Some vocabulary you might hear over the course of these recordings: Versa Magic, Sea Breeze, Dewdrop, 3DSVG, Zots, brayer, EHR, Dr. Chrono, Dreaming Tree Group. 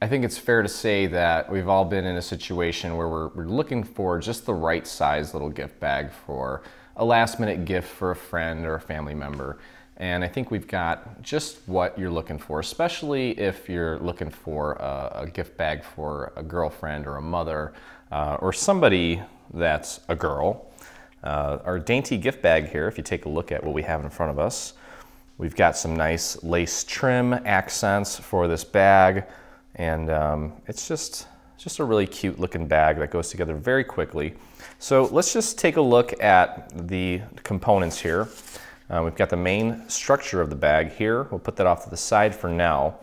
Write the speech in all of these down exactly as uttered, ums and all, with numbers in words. I think it's fair to say that we've all been in a situation where we're, we're looking for just the right size little gift bag for a last minute gift for a friend or a family member. And I think we've got just what you're looking for, especially if you're looking for a, a gift bag for a girlfriend or a mother uh, or somebody that's a girl. Uh, our dainty gift bag here, if you take a look at what we have in front of us, we've got some nice lace trim accents for this bag. And um, it's just, just a really cute looking bag that goes together very quickly. So let's just take a look at the components here. Uh, we've got the main structure of the bag here. We'll put that off to the side for now.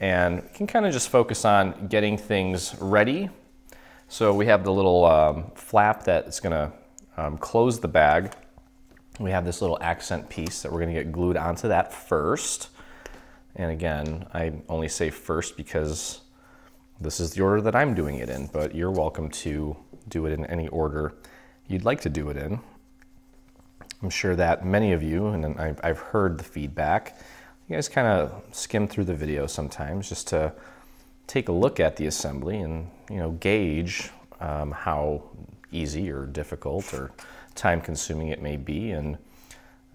And we can kind of just focus on getting things ready. So we have the little um, flap that's gonna um, close the bag. We have this little accent piece that we're gonna get glued onto that first. And again, I only say first because this is the order that I'm doing it in, but you're welcome to do it in any order you'd like to do it in. I'm sure that many of you, and I've, I've heard the feedback, you guys kind of skim through the video sometimes just to take a look at the assembly and, you know, gauge um, how easy or difficult or time-consuming it may be. And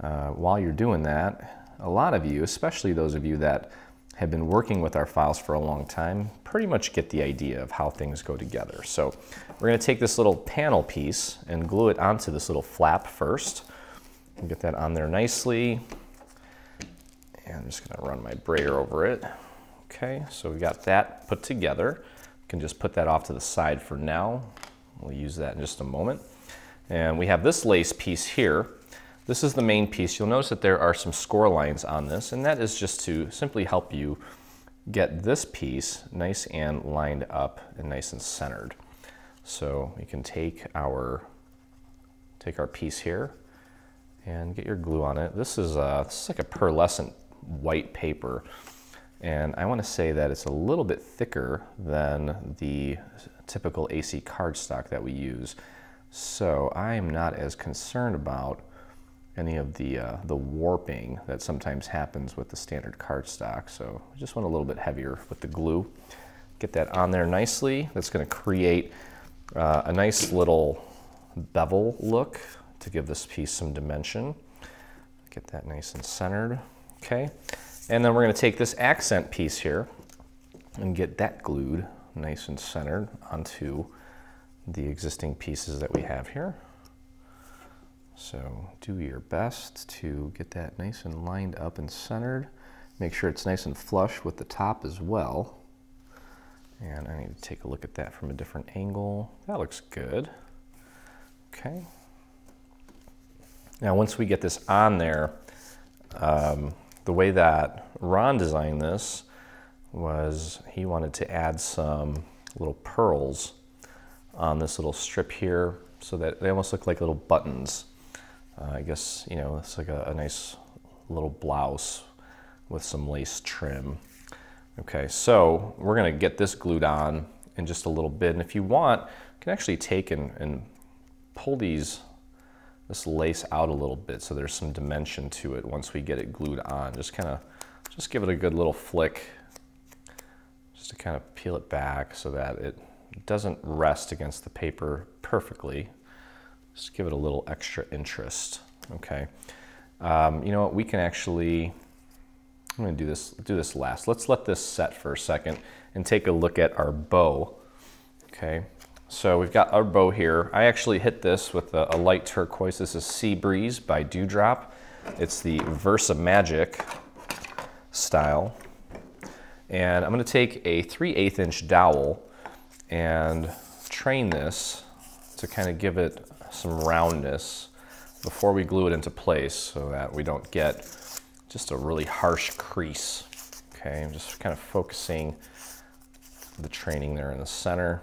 uh, while you're doing that, a lot of you, especially those of you that have been working with our files for a long time, pretty much get the idea of how things go together. So we're going to take this little panel piece and glue it onto this little flap first. And get that on there nicely. And I'm just going to run my brayer over it. Okay, so we got that put together. We can just put that off to the side for now. We'll use that in just a moment. And we have this lace piece here. This is the main piece. You'll notice that there are some score lines on this, and that is just to simply help you get this piece nice and lined up and nice and centered. So you can take our, take our piece here and get your glue on it. This is, a, this is like a pearlescent white paper, and I want to say that it's a little bit thicker than the typical A C cardstock that we use. So I'm not as concerned about any of the, uh, the warping that sometimes happens with the standard cardstock. So I just want a little bit heavier with the glue. Get that on there nicely. That's gonna create uh, a nice little bevel look to give this piece some dimension. Get that nice and centered, okay? And then we're gonna take this accent piece here and get that glued nice and centered onto the existing pieces that we have here. So do your best to get that nice and lined up and centered. Make sure it's nice and flush with the top as well. And I need to take a look at that from a different angle. That looks good. Okay. Now once we get this on there, um, the way that Ron designed this was he wanted to add some little pearls on this little strip here so that they almost look like little buttons. Uh, I guess, you know, it's like a, a nice little blouse with some lace trim. Okay, so we're gonna get this glued on in just a little bit. And if you want, you can actually take and, and pull these, this lace out a little bit so there's some dimension to it once we get it glued on. Just kind of, just give it a good little flick just to kind of peel it back so that it doesn't rest against the paper perfectly. Just give it a little extra interest, okay? Um, you know what, we can actually, I'm gonna do this, do this last. Let's let this set for a second and take a look at our bow, okay? So we've got our bow here. I actually hit this with a, a light turquoise. This is Sea Breeze by Dewdrop. It's the Versa Magic style. And I'm gonna take a three eighths inch dowel and train this to kind of give it some roundness before we glue it into place so that we don't get just a really harsh crease. Okay, I'm just kind of focusing the training there in the center.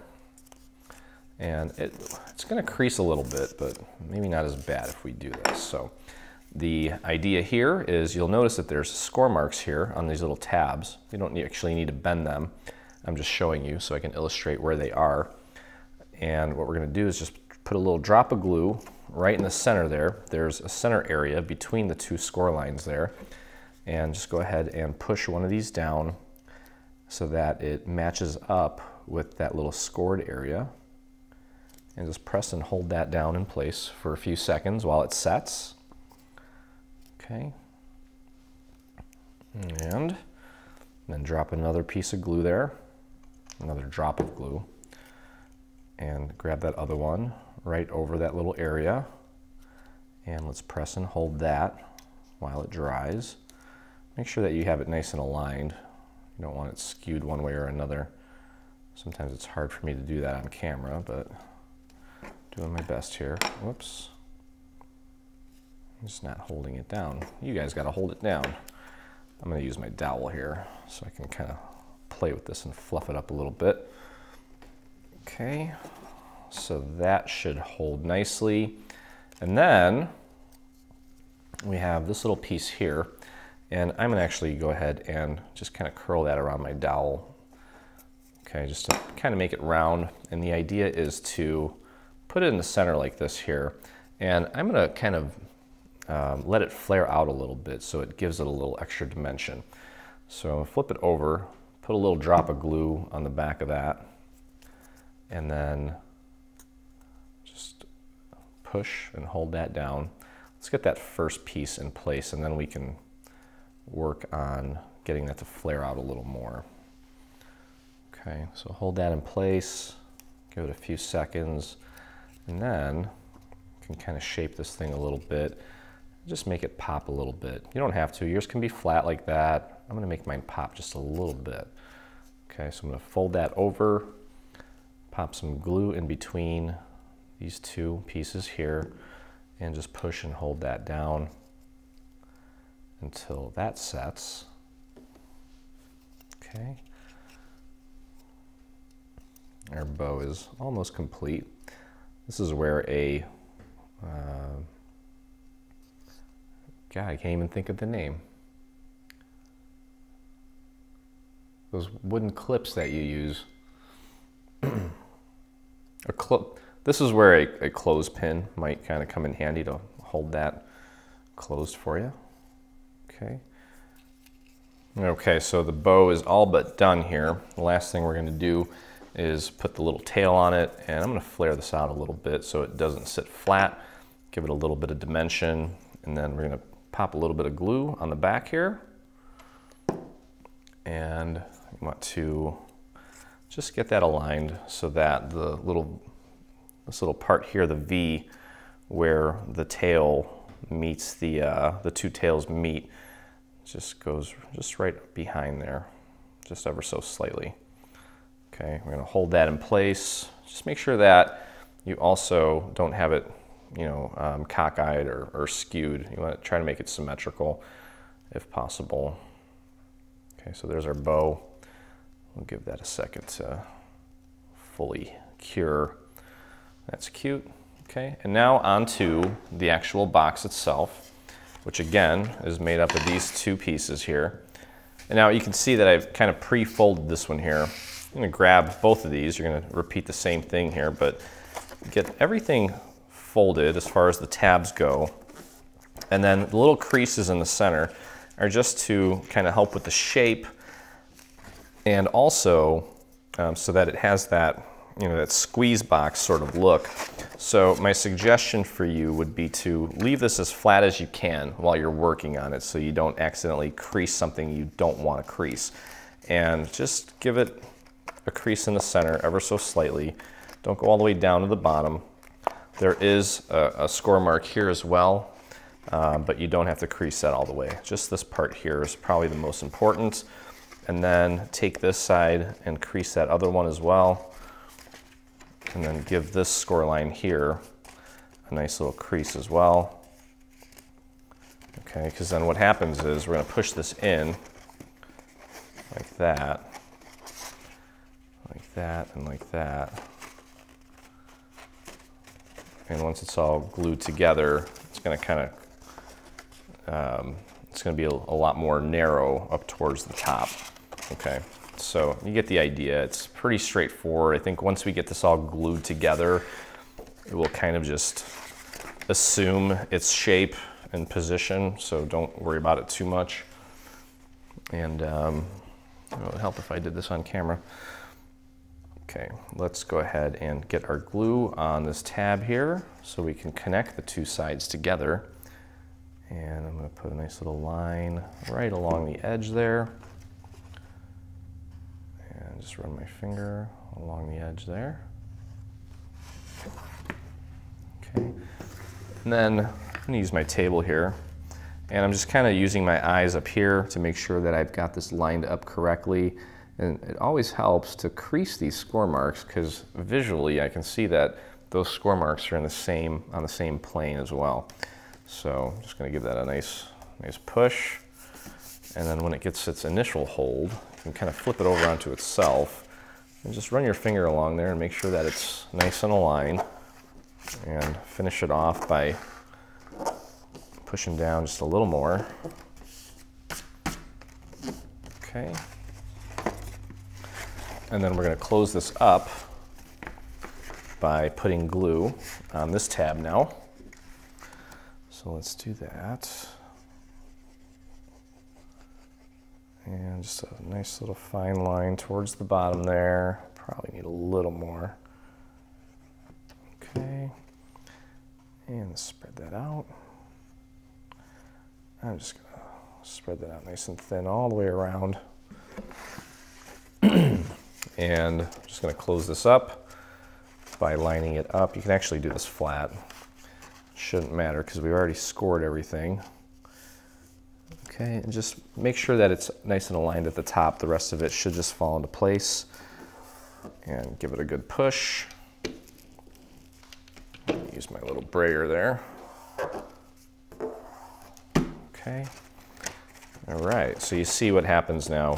And it, it's gonna crease a little bit, but maybe not as bad if we do this. So the idea here is you'll notice that there's score marks here on these little tabs. You don't need, actually need to bend them. I'm just showing you so I can illustrate where they are. And what we're gonna do is just put a little drop of glue right in the center there. There's a center area between the two score lines there. And just go ahead and push one of these down so that it matches up with that little scored area. And just press and hold that down in place for a few seconds while it sets. Okay. And then drop another piece of glue there, another drop of glue, and grab that other one right over that little area. And let's press and hold that while it dries. Make sure that you have it nice and aligned. You don't want it skewed one way or another. Sometimes it's hard for me to do that on camera, but doing my best here. Whoops. I'm just not holding it down. You guys got to hold it down. I'm going to use my dowel here so I can kind of play with this and fluff it up a little bit. Okay, so that should hold nicely. And then we have this little piece here, and I'm going to actually go ahead and just kind of curl that around my dowel. Okay, just to kind of make it round. And the idea is to put it in the center like this here. And I'm going to kind of Um, let it flare out a little bit so it gives it a little extra dimension. So flip it over, put a little drop of glue on the back of that, and then just push and hold that down. Let's get that first piece in place, and then we can work on getting that to flare out a little more. Okay, so hold that in place, give it a few seconds, and then you can kind of shape this thing a little bit. Just make it pop a little bit. You don't have to. Yours can be flat like that. I'm going to make mine pop just a little bit. Okay, so I'm going to fold that over, pop some glue in between these two pieces here, and just push and hold that down until that sets. Okay. Our bow is almost complete. This is where a uh, God, I can't even think of the name. Those wooden clips that you use. a clip. This is where a, a clothespin might kind of come in handy to hold that closed for you. Okay. Okay, so the bow is all but done here. The last thing we're going to do is put the little tail on it, and I'm going to flare this out a little bit so it doesn't sit flat. Give it a little bit of dimension, and then we're going to pop a little bit of glue on the back here, and you want to just get that aligned so that the little, this little part here, the V, where the tail meets the, uh, the two tails meet, just goes just right behind there, just ever so slightly. Okay, we're going to hold that in place. Just make sure that you also don't have it, you know, um, cockeyed or, or skewed. You want to try to make it symmetrical if possible. Okay, so there's our bow. We'll give that a second to fully cure. That's cute. Okay, and now onto the actual box itself, which again is made up of these two pieces here. And now you can see that I've kind of pre-folded this one here. I'm going to grab both of these. You're going to repeat the same thing here, but get everything folded as far as the tabs go, and then the little creases in the center are just to kind of help with the shape, and also um, so that it has that, you know, that squeeze box sort of look. So my suggestion for you would be to leave this as flat as you can while you're working on it, so you don't accidentally crease something you don't want to crease, and just give it a crease in the center ever so slightly. Don't go all the way down to the bottom. There is a, a score mark here as well, uh, but you don't have to crease that all the way. Just this part here is probably the most important. And then take this side and crease that other one as well. And then give this score line here a nice little crease as well. Okay, because then what happens is we're gonna push this in like that, like that, and like that. And once it's all glued together, it's going to kind of, um, it's going to be a, a lot more narrow up towards the top. Okay, so you get the idea. It's pretty straightforward. I think once we get this all glued together, it will kind of just assume its shape and position, so don't worry about it too much. And um, It would help if I did this on camera. Okay, let's go ahead and get our glue on this tab here so we can connect the two sides together. And I'm going to put a nice little line right along the edge there. And just run my finger along the edge there. Okay. And then I'm going to use my table here. And I'm just kind of using my eyes up here to make sure that I've got this lined up correctly. And it always helps to crease these score marks because visually I can see that those score marks are in the same, on the same plane as well. So I'm just going to give that a nice, nice push. And then when it gets its initial hold, you can kind of flip it over onto itself. And just run your finger along there and make sure that it's nice and aligned. And finish it off by pushing down just a little more. Okay. And then we're going to close this up by putting glue on this tab now. So let's do that. And just a nice little fine line towards the bottom there. Probably need a little more. Okay. And spread that out. I'm just going to spread that out nice and thin all the way around. And I'm just going to close this up by lining it up. You can actually do this flat. It shouldn't matter because we've already scored everything. Okay, and just make sure that it's nice and aligned at the top. The rest of it should just fall into place. And give it a good push. Use my little brayer there. Okay. All right, so you see what happens now.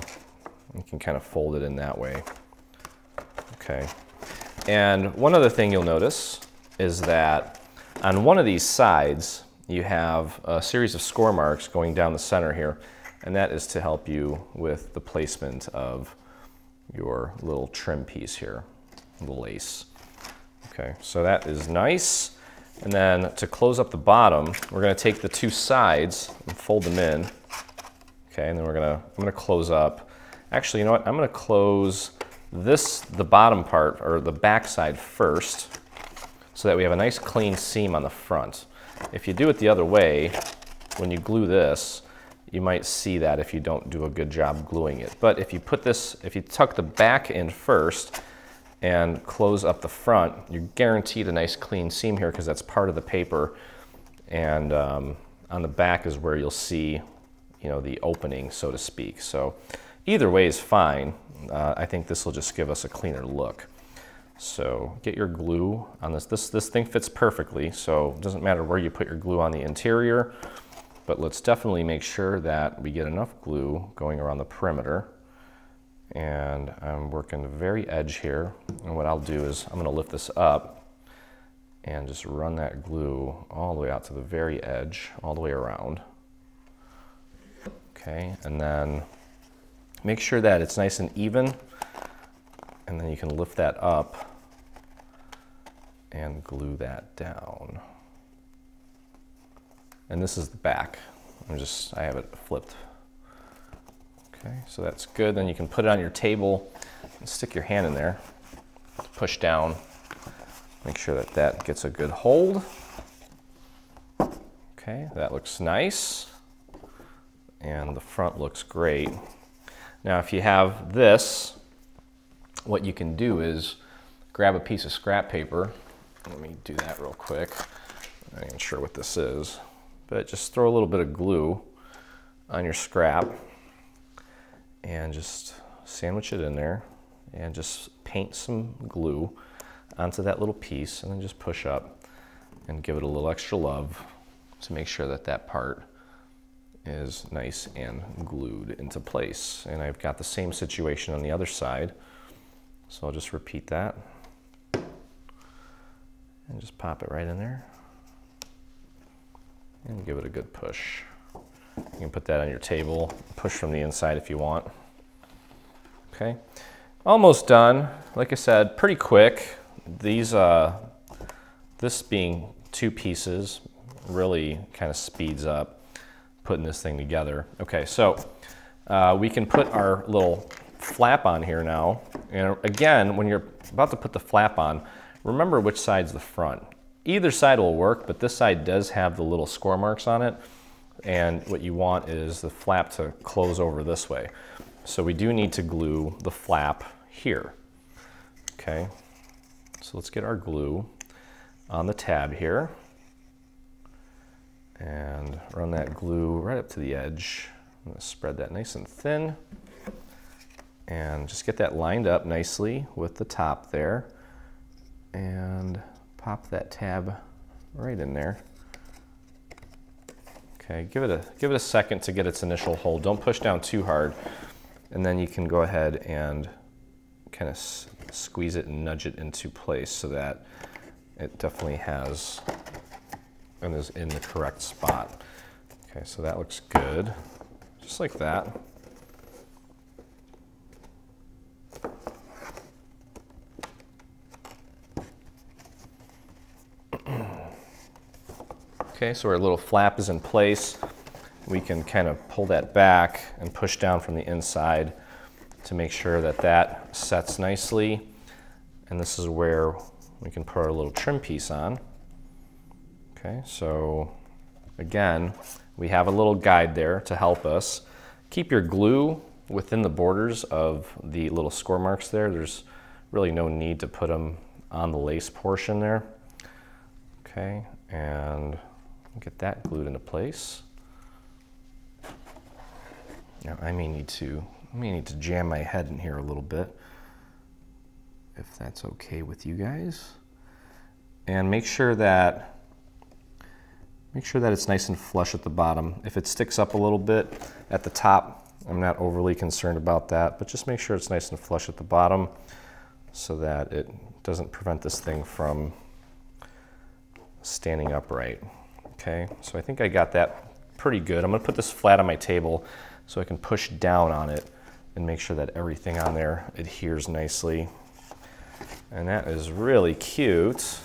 You can kind of fold it in that way. Okay. And one other thing you'll notice is that on one of these sides, you have a series of score marks going down the center here, and that is to help you with the placement of your little trim piece here, the lace. Okay, so that is nice. And then to close up the bottom, we're going to take the two sides and fold them in. Okay, and then we're going to, I'm going to close up. Actually, you know what? I'm going to close this, the bottom part, or the back side first, so that we have a nice clean seam on the front. If you do it the other way, when you glue this, you might see that if you don't do a good job gluing it. But if you put this, if you tuck the back in first and close up the front, you're guaranteed a nice clean seam here because that's part of the paper. And um, on the back is where you'll see, you know, the opening, so to speak. So. Either way is fine. Uh, I think this will just give us a cleaner look. So get your glue on this. This, this thing fits perfectly, so it doesn't matter where you put your glue on the interior, but let's definitely make sure that we get enough glue going around the perimeter. And I'm working the very edge here. And what I'll do is I'm gonna lift this up and just run that glue all the way out to the very edge, all the way around. Okay, and then make sure that it's nice and even, and then you can lift that up and glue that down. And this is the back. I'm just, I have it flipped. Okay, so that's good. Then you can put it on your table and stick your hand in there, push down, make sure that that gets a good hold. Okay, that looks nice. And the front looks great. Now, if you have this, what you can do is grab a piece of scrap paper. Let me do that real quick. I'm not even sure what this is, but just throw a little bit of glue on your scrap and just sandwich it in there and just paint some glue onto that little piece and then just push up and give it a little extra love to make sure that that part is nice and glued into place. And I've got the same situation on the other side. So I'll just repeat that and just pop it right in there and give it a good push. You can put that on your table, push from the inside if you want. Okay, almost done. Like I said, pretty quick. These, uh, this being two pieces really kind of speeds up putting this thing together. Okay, so uh, we can put our little flap on here now. And again, when you're about to put the flap on, remember which side's the front. Either side will work, but this side does have the little score marks on it. And what you want is the flap to close over this way. So we do need to glue the flap here. Okay, so let's get our glue on the tab here and run that glue right up to the edge. I'm gonna spread that nice and thin and just get that lined up nicely with the top there and pop that tab right in there. Okay, give it a give it a second to get its initial hold. Don't push down too hard, and then you can go ahead and kind of squeeze it and nudge it into place so that it definitely has and is in the correct spot. Okay, so that looks good, just like that. Okay, so our little flap is in place. We can kind of pull that back and push down from the inside to make sure that that sets nicely. And this is where we can put our little trim piece on. Okay, so again, we have a little guide there to help us. Keep your glue within the borders of the little score marks there. There's really no need to put them on the lace portion there. Okay, and get that glued into place. Now I may need to I may need to jam my head in here a little bit, if that's okay with you guys. And make sure that make sure that it's nice and flush at the bottom. If it sticks up a little bit at the top, I'm not overly concerned about that, but just make sure it's nice and flush at the bottom so that it doesn't prevent this thing from standing upright. Okay, so I think I got that pretty good. I'm gonna put this flat on my table so I can push down on it and make sure that everything on there adheres nicely. And that is really cute.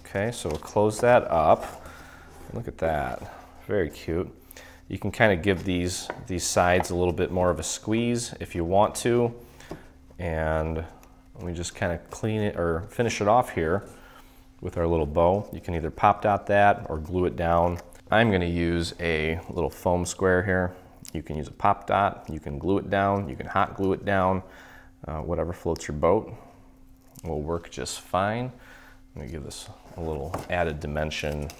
Okay, so we'll close that up. Look at that, very cute. You can kind of give these, these sides a little bit more of a squeeze if you want to. And we just kind of clean it or finish it off here with our little bow. You can either pop dot that or glue it down. I'm gonna use a little foam square here. You can use a pop dot, you can glue it down, you can hot glue it down, uh, whatever floats your boat will work just fine. I'm gonna give this a little added dimension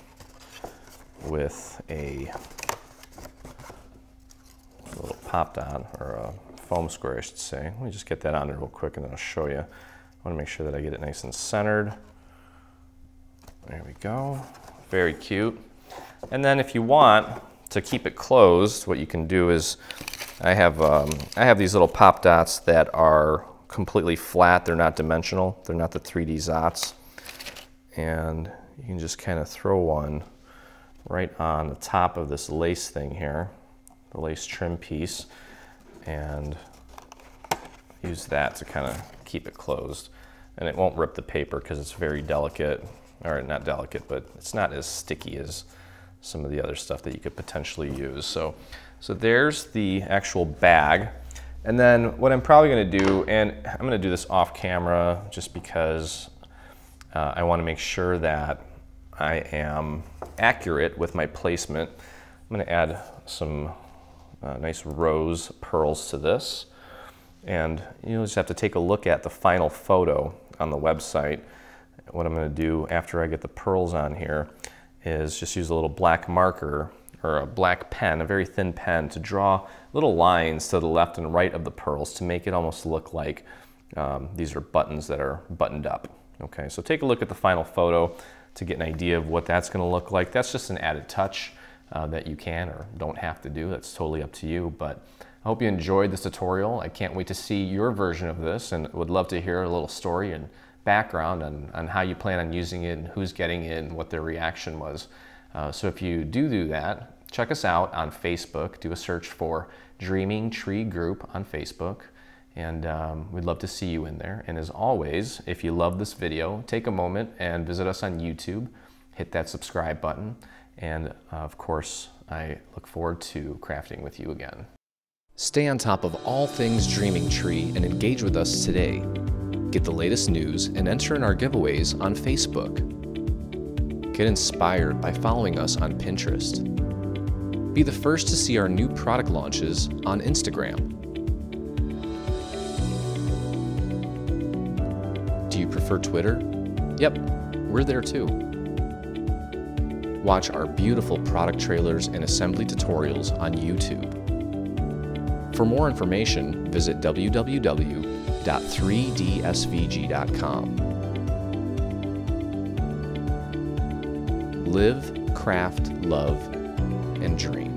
with a little pop dot or a foam square, I should say. Let me just get that on there real quick and then I'll show you. I wanna make sure that I get it nice and centered. There we go, very cute. And then if you want to keep it closed, what you can do is, I have, um, I have these little pop dots that are completely flat, they're not dimensional, they're not the three D Zots. And you can just kind of throw one right on the top of this lace thing here, the lace trim piece, and use that to kind of keep it closed. And it won't rip the paper because it's very delicate. Or not delicate, but it's not as sticky as some of the other stuff that you could potentially use. So, so there's the actual bag. And then what I'm probably gonna do, and I'm gonna do this off camera just because uh, I wanna make sure that I am accurate with my placement. I'm gonna add some uh, nice rose pearls to this. And you'll just have to take a look at the final photo on the website. What I'm gonna do after I get the pearls on here is just use a little black marker or a black pen, a very thin pen, to draw little lines to the left and right of the pearls to make it almost look like um, these are buttons that are buttoned up. Okay, so take a look at the final photo to get an idea of what that's gonna look like. That's just an added touch uh, that you can or don't have to do. That's totally up to you, but I hope you enjoyed this tutorial. I can't wait to see your version of this and would love to hear a little story and background on, on how you plan on using it and who's getting it and what their reaction was. Uh, so if you do do that, check us out on Facebook. Do a search for Dreaming Tree Group on Facebook, and um, we'd love to see you in there. And as always, if you love this video, take a moment and visit us on YouTube, hit that subscribe button, and uh, of course, I look forward to crafting with you again. Stay on top of all things Dreaming Tree and engage with us today. Get the latest news and enter in our giveaways on Facebook. Get inspired by following us on Pinterest. Be the first to see our new product launches on Instagram. Do you prefer Twitter? Yep, we're there too. Watch our beautiful product trailers and assembly tutorials on YouTube. For more information, visit w w w dot three d s v g dot com. Live, craft, love, and dream.